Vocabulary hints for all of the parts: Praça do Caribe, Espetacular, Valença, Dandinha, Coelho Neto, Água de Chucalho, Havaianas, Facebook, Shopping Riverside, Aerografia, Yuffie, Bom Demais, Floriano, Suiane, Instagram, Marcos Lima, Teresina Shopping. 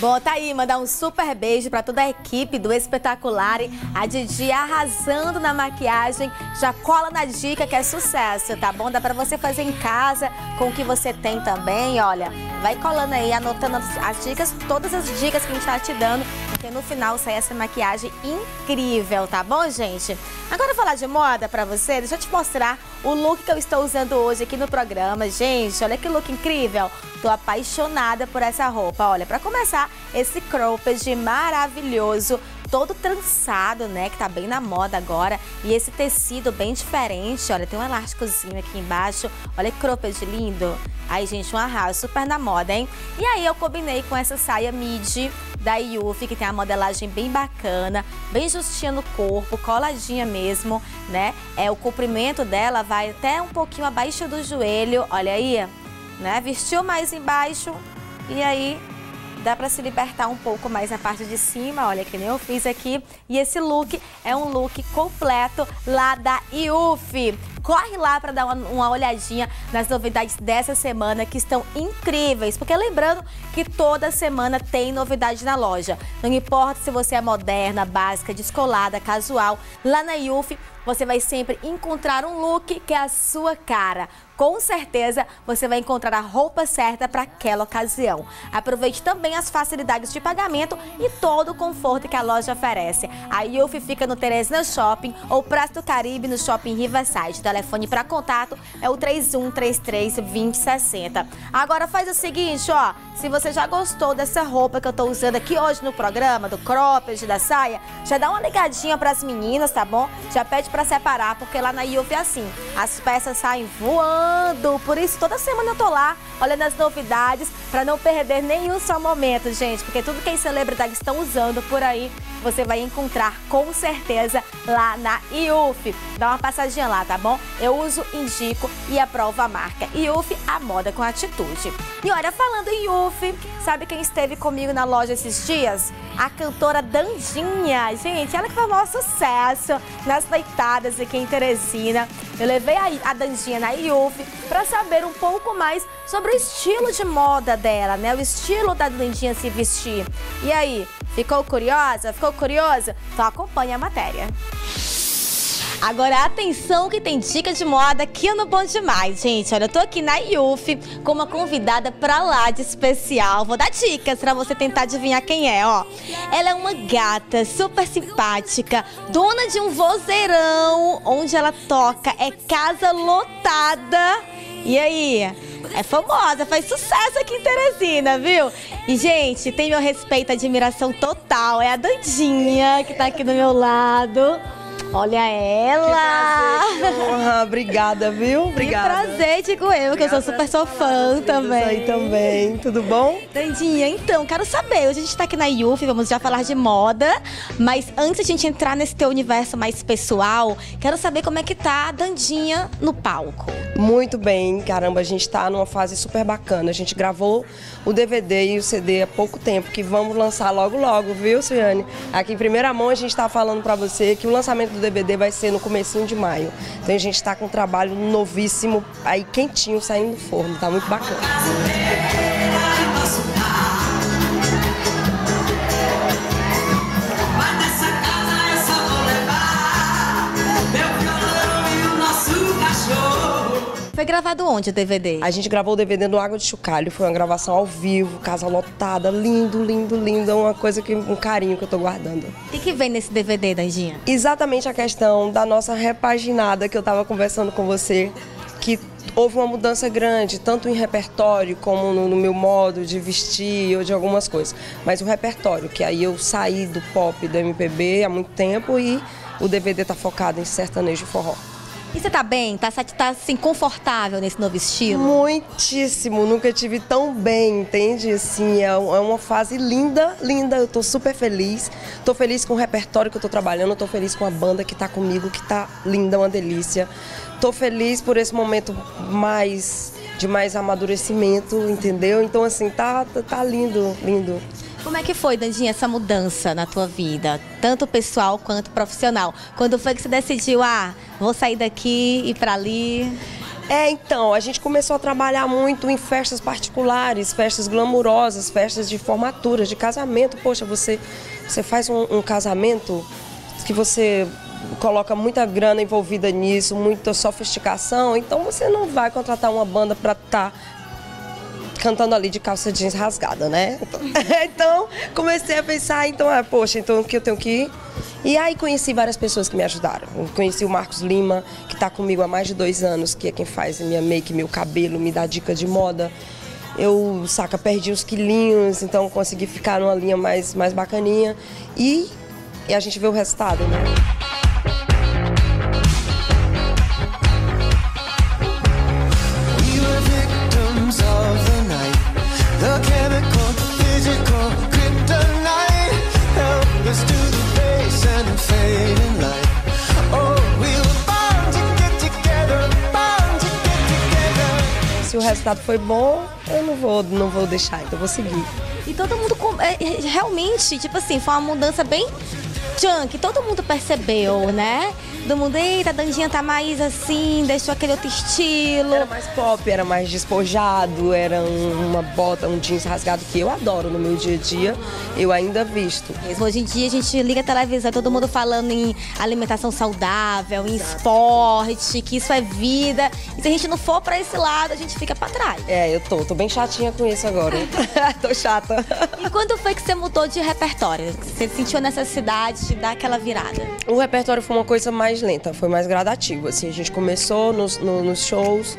Bom, tá aí, mandar um super beijo pra toda a equipe do Espetacular. A Didi arrasando na maquiagem, já cola na dica que é sucesso, tá bom? Dá pra você fazer em casa com o que você tem também, olha. Vai colando aí, anotando as dicas, todas as dicas que a gente tá te dando, porque no final sai essa maquiagem incrível, tá bom, gente? Agora falar de moda pra você, deixa eu te mostrar o look que eu estou usando hoje aqui no programa, gente. Olha que look incrível. Tô apaixonada por essa roupa, olha, pra começar, esse cropped maravilhoso, todo trançado, né, que tá bem na moda agora. E esse tecido bem diferente, olha, tem um elásticozinho aqui embaixo. Olha que cropped lindo. Aí, gente, um arraso, super na moda, hein? E aí eu combinei com essa saia midi da Yuffie, que tem a modelagem bem bacana, bem justinha no corpo, coladinha mesmo, né? É, o comprimento dela vai até um pouquinho abaixo do joelho, olha aí, né? Vestiu mais embaixo e aí dá pra se libertar um pouco mais na parte de cima, olha, que nem eu fiz aqui. E esse look é um look completo lá da Yuffie. Corre lá pra dar uma olhadinha nas novidades dessa semana, que estão incríveis. Porque lembrando que toda semana tem novidade na loja. Não importa se você é moderna, básica, descolada, casual, lá na Yuffie você vai sempre encontrar um look que é a sua cara. Com certeza você vai encontrar a roupa certa para aquela ocasião. Aproveite também as facilidades de pagamento e todo o conforto que a loja oferece. A Yuffie fica no Teresina Shopping ou Praça do Caribe, no Shopping Riverside. O telefone para contato é o 3133-2060. Agora faz o seguinte, ó, se você já gostou dessa roupa que eu tô usando aqui hoje no programa, do cropped, da saia, já dá uma ligadinha para as meninas, tá bom? Já pede para separar, porque lá na Yuffie é assim, as peças saem voando. Por isso, toda semana eu tô lá olhando as novidades pra não perder nenhum só momento, gente. Porque tudo que as celebridades estão usando por aí, você vai encontrar com certeza lá na Yuffie. Dá uma passadinha lá, tá bom? Eu uso, indico e aprovo a marca. Yuffie, a moda com atitude. E olha, falando em Yuffie, sabe quem esteve comigo na loja esses dias? A cantora Dandinha, gente, ela que foi o maior sucesso nas noitadas aqui em Teresina. Eu levei a Dandinha na Yuffie para saber um pouco mais sobre o estilo de moda dela, né? O estilo da Dandinha se vestir. E aí, ficou curiosa? Ficou curioso? Então acompanha a matéria. Agora, atenção que tem dica de moda aqui no Bom Demais, gente. Olha, eu tô aqui na Yuffie com uma convidada pra lá de especial. Vou dar dicas pra você tentar adivinhar quem é, ó. Ela é uma gata super simpática, dona de um vozeirão, onde ela toca é casa lotada. E aí? É famosa, faz sucesso aqui em Teresina, viu? E, gente, tem meu respeito e admiração total. É a Dandinha, que tá aqui do meu lado. Olha ela! Que prazer, que honra. Obrigada, viu? Obrigada. Que prazer, digo eu, que obrigada, eu sou super sua fã também. Aí também, tudo bom? Dandinha, então, quero saber, hoje a gente tá aqui na Yuffie, vamos já falar de moda, mas antes de a gente entrar nesse teu universo mais pessoal, quero saber como é que tá a Dandinha no palco. Muito bem, caramba, a gente tá numa fase super bacana, a gente gravou o DVD e o CD há pouco tempo, que vamos lançar logo logo, viu, Ciane? Aqui em primeira mão a gente tá falando pra você que o lançamento do DVD vai ser no comecinho de maio. Então a gente está com um trabalho novíssimo aí, quentinho, saindo do forno. Tá muito bacana. Foi gravado onde o DVD? A gente gravou o DVD no Água de Chucalho, foi uma gravação ao vivo, casa lotada, lindo, lindo, lindo, uma coisa que, um carinho que eu tô guardando. O que vem nesse DVD, Dandinha? Exatamente a questão da nossa repaginada que eu tava conversando com você, que houve uma mudança grande, tanto em repertório como no meu modo de vestir ou de algumas coisas. Mas o repertório, que aí eu saí do pop, do MPB há muito tempo e o DVD tá focado em sertanejo e forró. E você tá bem? Tá assim, confortável nesse novo estilo? Muitíssimo! Nunca tive tão bem, entende? Assim, é uma fase linda, linda. Eu tô super feliz. Tô feliz com o repertório que eu tô trabalhando. Tô feliz com a banda que tá comigo, que tá linda, uma delícia. Tô feliz por esse momento de mais amadurecimento, entendeu? Então, assim, tá lindo, lindo. Como é que foi, Dandinha, essa mudança na tua vida, tanto pessoal quanto profissional? Quando foi que você decidiu, vou sair daqui e ir pra ali? É, então, a gente começou a trabalhar muito em festas particulares, festas glamurosas, festas de formatura, de casamento. Poxa, você faz um casamento que você coloca muita grana envolvida nisso, muita sofisticação, então você não vai contratar uma banda para estar cantando ali de calça jeans rasgada, né? Então, comecei a pensar, então que eu tenho que ir. E aí conheci várias pessoas que me ajudaram. Eu conheci o Marcos Lima, que está comigo há mais de 2 anos, que é quem faz minha make, meu cabelo, me dá dica de moda. Eu, saca, perdi uns quilinhos, então consegui ficar numa linha mais bacaninha. E a gente vê o resultado, né? Se o resultado foi bom, eu não vou deixar, então vou seguir. E todo mundo, realmente, tipo assim, foi uma mudança bem junk, todo mundo percebeu, né? Todo mundo, eita, a Dandinha tá mais assim, deixou aquele outro estilo. Era mais pop, era mais despojado, era uma bota, um jeans rasgado, que eu adoro no meu dia a dia, eu ainda visto. Hoje em dia a gente liga a televisão, todo mundo falando em alimentação saudável, em esporte, que isso é vida. E se a gente não for pra esse lado, a gente fica pra trás. É, eu tô bem chatinha com isso agora. Tô chata. E quando foi que você mudou de repertório? Você sentiu a necessidade de dar aquela virada? O repertório foi uma coisa mais lenta, foi mais gradativa, assim, a gente começou nos shows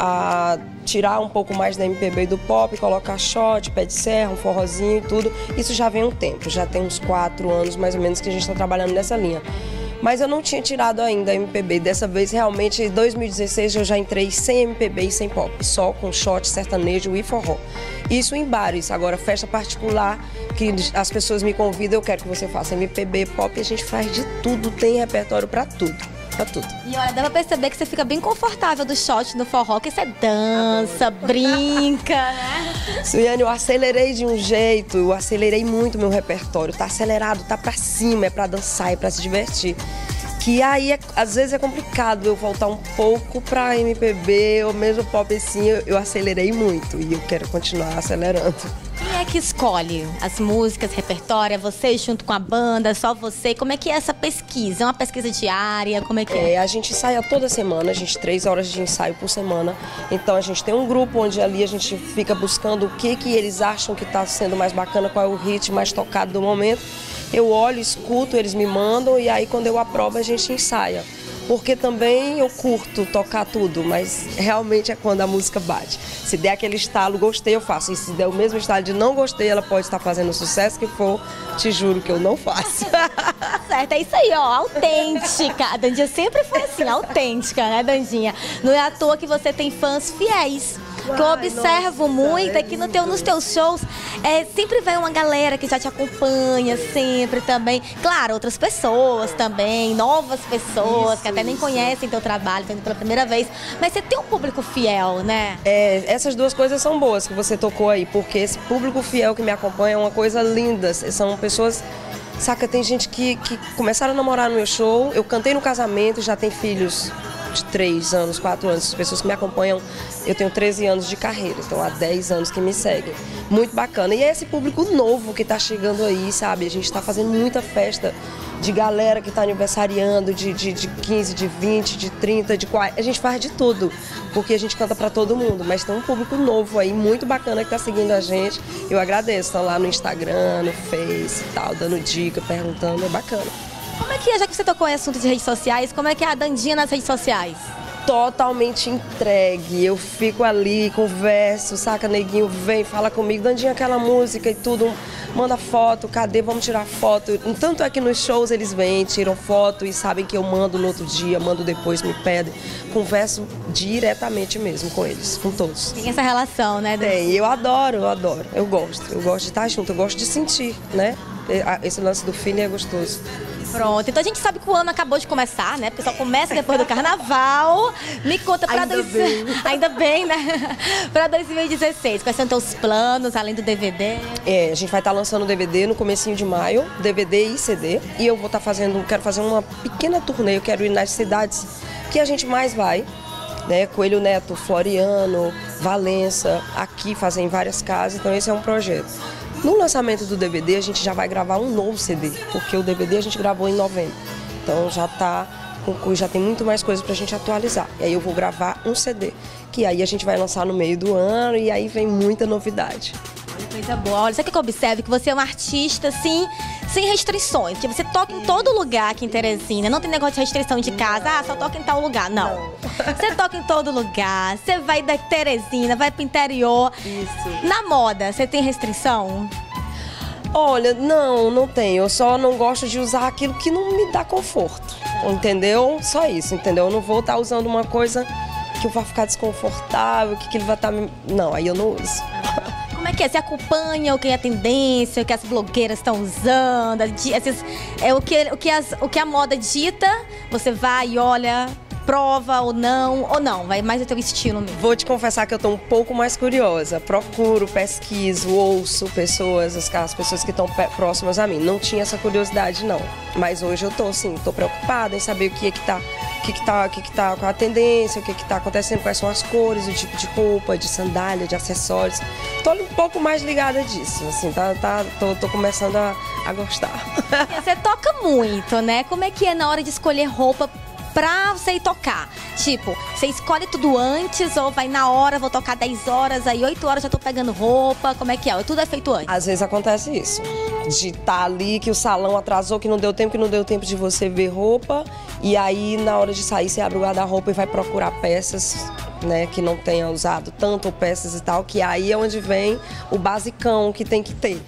a tirar um pouco mais da MPB e do pop, colocar shot, pé de serra, um forrozinho e tudo. Isso já vem um tempo, já tem uns 4 anos mais ou menos que a gente está trabalhando nessa linha. Mas eu não tinha tirado ainda a MPB, dessa vez realmente em 2016 eu já entrei sem MPB e sem pop, só com shot, sertanejo e forró. Isso em bares, agora festa particular, que as pessoas me convidam, eu quero que você faça MPB, pop, a gente faz de tudo, tem repertório pra tudo. Tá tudo. E olha, dá pra perceber que você fica bem confortável do shot, do forró, que você dança, brinca, né? Suiane, eu acelerei de um jeito, eu acelerei muito meu repertório. Tá acelerado, tá pra cima, é pra dançar, é pra se divertir. Que aí, às vezes, é complicado eu voltar um pouco pra MPB, ou mesmo pop, assim, eu acelerei muito. E eu quero continuar acelerando. Quem é que escolhe as músicas, repertório, você junto com a banda, só você? Como é que é essa pesquisa? É uma pesquisa diária? Como é que é? A gente ensaia toda semana, a gente 3 horas de ensaio por semana. Então a gente tem um grupo onde ali a gente fica buscando o que eles acham que está sendo mais bacana, qual é o hit mais tocado do momento. Eu olho, escuto, eles me mandam e aí quando eu aprovo a gente ensaia. Porque também eu curto tocar tudo, mas realmente é quando a música bate. Se der aquele estalo, gostei, eu faço. E se der o mesmo estalo de não gostei, ela pode estar fazendo o sucesso que for, te juro que eu não faço. Certo, é isso aí, ó, autêntica. A Dandinha sempre foi assim, autêntica, né, Dandinha? Não é à toa que você tem fãs fiéis. Que eu observo muito, é que nos teus shows sempre vem uma galera que já te acompanha, sempre também. Claro, outras pessoas também, novas pessoas, que até nem conhecem teu trabalho, estão indo pela primeira vez. Mas você tem um público fiel, né? É, essas duas coisas são boas que você tocou aí, porque esse público fiel que me acompanha é uma coisa linda. São pessoas, saca, tem gente que começaram a namorar no meu show, eu cantei no casamento, já tem filhos de 3 anos, 4 anos, as pessoas que me acompanham, eu tenho 13 anos de carreira, então há 10 anos que me seguem. Muito bacana. E é esse público novo que tá chegando aí, sabe? A gente tá fazendo muita festa de galera que tá aniversariando, de 15, de 20, de 30, de 40. A gente faz de tudo, porque a gente canta pra todo mundo, mas tem um público novo aí, muito bacana, que tá seguindo a gente. Eu agradeço, estão lá no Instagram, no Face e tal, dando dica, perguntando, é bacana. Como é que é, já que você tocou em assunto de redes sociais, como é que é a Dandinha nas redes sociais? Totalmente entregue, eu fico ali, converso, saca, neguinho, vem, fala comigo, Dandinha, aquela música e tudo, manda foto, cadê, vamos tirar foto. Tanto é que nos shows eles vêm, tiram foto e sabem que eu mando no outro dia, mando depois, me pedem. Converso diretamente mesmo com eles, com todos. Tem essa relação, né, Dandinha? Tem, eu adoro, eu gosto de estar junto, eu gosto de sentir, né? Esse lance do feeling é gostoso. Pronto, então a gente sabe que o ano acabou de começar, né? Porque só começa depois do carnaval. Me conta pra ainda bem, né? Pra 2016, quais são teus planos, além do DVD? É, a gente vai estar lançando o DVD no comecinho de maio, DVD e CD. E eu vou estar quero fazer uma pequena turnê, eu quero ir nas cidades que a gente mais vai. né? Coelho Neto, Floriano, Valença, aqui fazem várias casas, então esse é um projeto. No lançamento do DVD a gente já vai gravar um novo CD, porque o DVD a gente gravou em novembro, então já tem muito mais coisa para a gente atualizar. E aí eu vou gravar um CD, que aí a gente vai lançar no meio do ano e aí vem muita novidade. Olha, coisa boa. Olha, sabe o que eu observo? Que você é um artista, assim, sem restrições. Que você toca em todo lugar aqui em Teresina. Não tem negócio de restrição de casa. Ah, só toca em tal lugar. Não. Você toca em todo lugar. Você vai da Teresina, vai pro interior. Isso. Na moda, você tem restrição? Olha, não tenho. Eu só não gosto de usar aquilo que não me dá conforto. Entendeu? Só isso, entendeu? Eu não vou estar usando uma coisa que eu vá ficar desconfortável, que ele vai estar... Não, aí eu não uso. Como é que é? Você acompanha o que é a tendência, o que as blogueiras estão usando, o que a moda dita, você vai e olha... Prova ou não, vai mais o teu estilo mesmo. Vou te confessar que eu tô um pouco mais curiosa. Procuro, pesquiso, ouço pessoas, as pessoas que estão próximas a mim. Não tinha essa curiosidade, não. Mas hoje eu tô, assim, tô preocupada em saber o que tá com a tendência, o que tá acontecendo, quais são as cores, o tipo de roupa, de sandália, de acessórios. Tô um pouco mais ligada disso, assim, tô começando a gostar. Você toca muito, né? Como é que é na hora de escolher roupa pra você ir tocar? Tipo, você escolhe tudo antes ou vai na hora, vou tocar 10 horas, aí 8 horas já tô pegando roupa, como é que é? Tudo é feito antes? Às vezes acontece isso, de tá ali que o salão atrasou, que não deu tempo de você ver roupa, e aí na hora de sair você abre o guarda-roupa e vai procurar peças, né, que não tenha usado tanto, peças e tal, que aí é onde vem o basicão que tem que ter.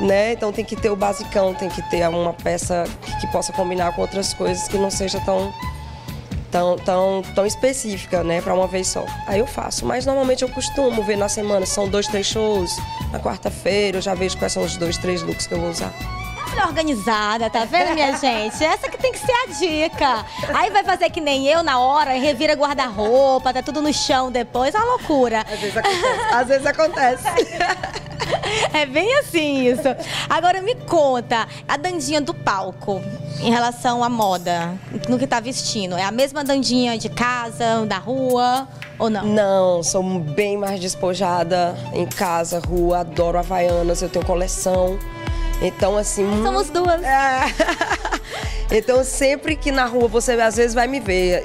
Né? Então tem que ter o basicão, tem que ter uma peça que possa combinar com outras coisas, que não seja tão específica, né, para uma vez só. Aí eu faço, mas normalmente eu costumo ver na semana, são 2, 3 shows, na quarta-feira eu já vejo quais são os 2, 3 looks que eu vou usar. Organizada, tá vendo, minha gente? Essa que tem que ser a dica. Aí vai fazer que nem eu na hora, revira guarda-roupa, tá tudo no chão depois, é uma loucura. Às vezes acontece. Às vezes acontece. É bem assim isso. Agora me conta, a Dandinha do palco, em relação à moda, no que tá vestindo, é a mesma Dandinha de casa, da rua, ou não? Não, sou bem mais despojada em casa, rua, adoro havaianas, eu tenho coleção. Então, assim... Somos duas. Então, sempre que na rua você, às vezes, vai me ver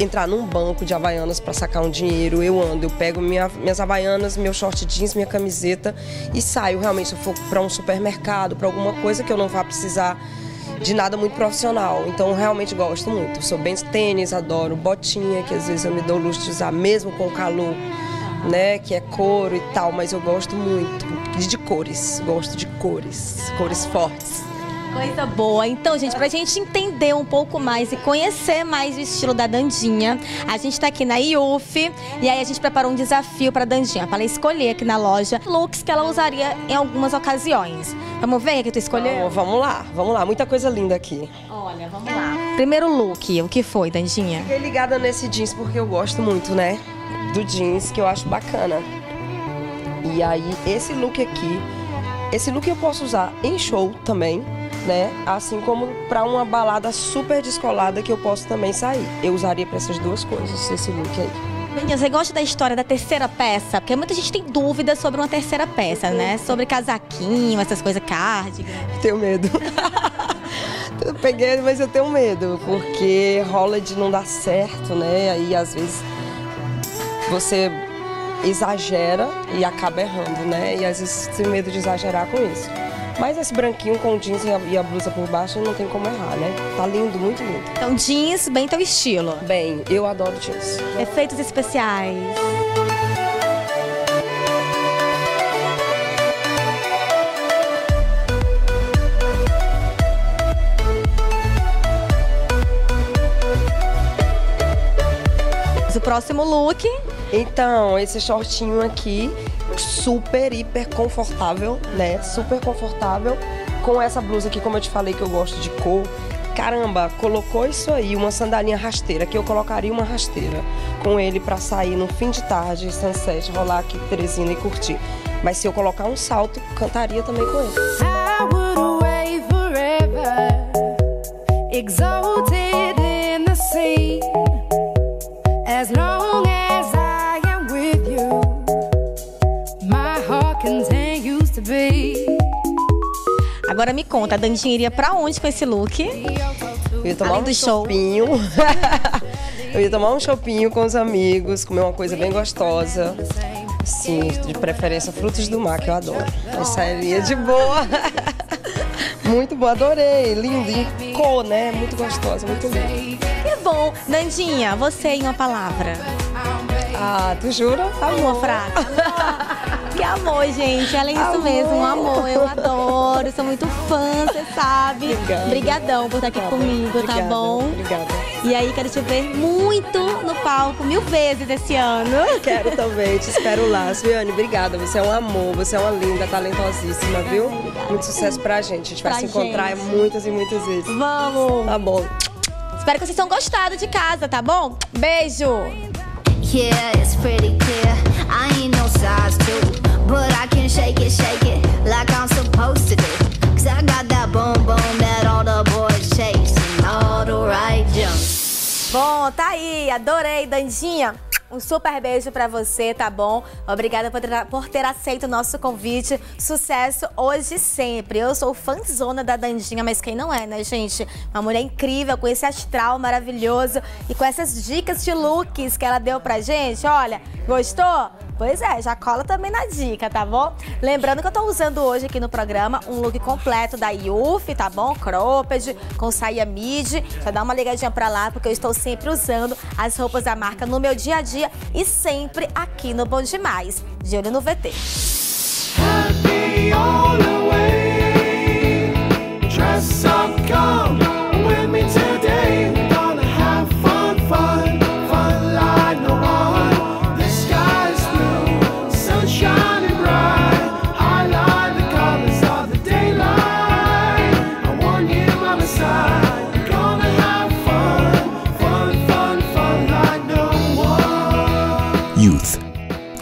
entrar num banco de havaianas para sacar um dinheiro, eu ando, eu pego minhas havaianas, meu short jeans, minha camiseta e saio realmente, se eu for para um supermercado, para alguma coisa que eu não vá precisar de nada muito profissional. Então, eu realmente gosto muito. Sou bem de tênis, adoro botinha, que às vezes eu me dou luxo de usar, mesmo com o calor, né, que é couro e tal, mas eu gosto muito de cores, gosto de cores, cores fortes. Coisa boa. Então, gente, pra gente entender um pouco mais e conhecer mais o estilo da Dandinha, a gente tá aqui na Yuffie e aí a gente preparou um desafio pra Dandinha, pra ela escolher aqui na loja looks que ela usaria em algumas ocasiões. Vamos ver o que tu escolheu? Então, vamos lá. Muita coisa linda aqui. Olha, vamos lá. Primeiro look, o que foi, Dandinha? Fiquei ligada nesse jeans porque eu gosto muito, né, do jeans, que eu acho bacana. E aí, esse look aqui, esse look eu posso usar em show também, né? Assim como para uma balada super descolada que eu posso também sair. Eu usaria para essas duas coisas, esse look aí. Menina, você gosta da história da terceira peça? Porque muita gente tem dúvida sobre uma terceira peça, né? Sobre casaquinho, essas coisas, cardigan. Tenho medo. Eu peguei, mas eu tenho medo, porque rola de não dar certo, né? Aí, às vezes, você... exagera e acaba errando, né? E às vezes tem medo de exagerar com isso. Mas esse branquinho com o jeans e a blusa por baixo não tem como errar, né? Tá lindo, muito lindo. Então jeans, bem teu estilo. Bem, eu adoro jeans. Efeitos especiais. O próximo look... Então, esse shortinho aqui, super, hiper confortável, né? Super confortável, com essa blusa aqui, como eu te falei que eu gosto de cor. Caramba, colocou isso aí, uma sandalinha rasteira, que eu colocaria uma rasteira com ele pra sair no fim de tarde, sunset, rolar aqui Teresina e curtir. Mas se eu colocar um salto, cantaria também com ele. I would away forever, exalted in the sea, as long Agora me conta, a Dandinha iria pra onde com esse look? Eu ia tomar além um shoppinho. Eu ia tomar um shoppinho com os amigos, comer uma coisa bem gostosa. Sim, de preferência frutos do mar, que eu adoro. Eu sairia de boa. Muito boa, adorei. Lindo, em cor, né? Muito gostosa, muito linda. Que bom. Dandinha, você em uma palavra. Ah, tu jura? Tá uma fraca. Que amor, gente. Ela é isso amor. Mesmo, amor. Eu adoro, sou muito fã, você sabe. Obrigada. Obrigadão por estar aqui comigo, obrigada, tá bom? Obrigada. E aí, quero te ver muito no palco, 1000 vezes esse ano. Quero também, te espero lá. Suiane, obrigada, você é um amor, você é uma linda, talentosíssima, viu? Obrigada. Muito sucesso pra gente, a gente vai se encontrar muitas e muitas vezes. Vamos! Tá bom. Espero que vocês tenham gostado de casa, tá bom? Beijo! Yeah, it's pretty clear. I ain't no size 2, but I can shake it like I'm supposed to do. 'Cause I got that boom boom that all the boys chase and all the right jumps. Bom, tá aí, adorei, Dandinha. Um super beijo pra você, tá bom? Obrigada por ter aceito o nosso convite. Sucesso hoje e sempre. Eu sou fãzona da Dandinha, mas quem não é, né, gente? Uma mulher incrível, com esse astral maravilhoso e com essas dicas de looks que ela deu pra gente. Olha, gostou? Pois é, já cola também na dica, tá bom? Lembrando que eu tô usando hoje aqui no programa um look completo da Yuffie, tá bom? Cropped, com saia midi. Só dá uma ligadinha pra lá, porque eu estou sempre usando as roupas da marca no meu dia a dia e sempre aqui no Bom Demais. De olho no VT.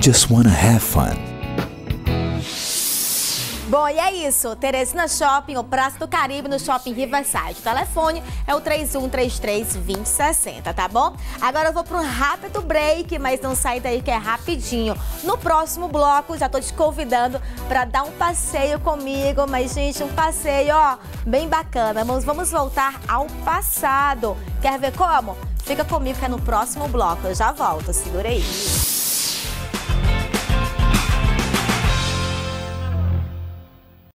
Just wanna have fun. Bom, e é isso. Teresina Shopping, ou Praça do Caribe, no Shopping Riverside. O telefone é o 3133-2060, tá bom? Agora eu vou para um rápido break, mas não sai daí que é rapidinho. No próximo bloco, já tô te convidando para dar um passeio comigo, mas, gente, um passeio, ó, bem bacana. Mas vamos voltar ao passado. Quer ver como? Fica comigo que é no próximo bloco. Eu já volto, segura aí.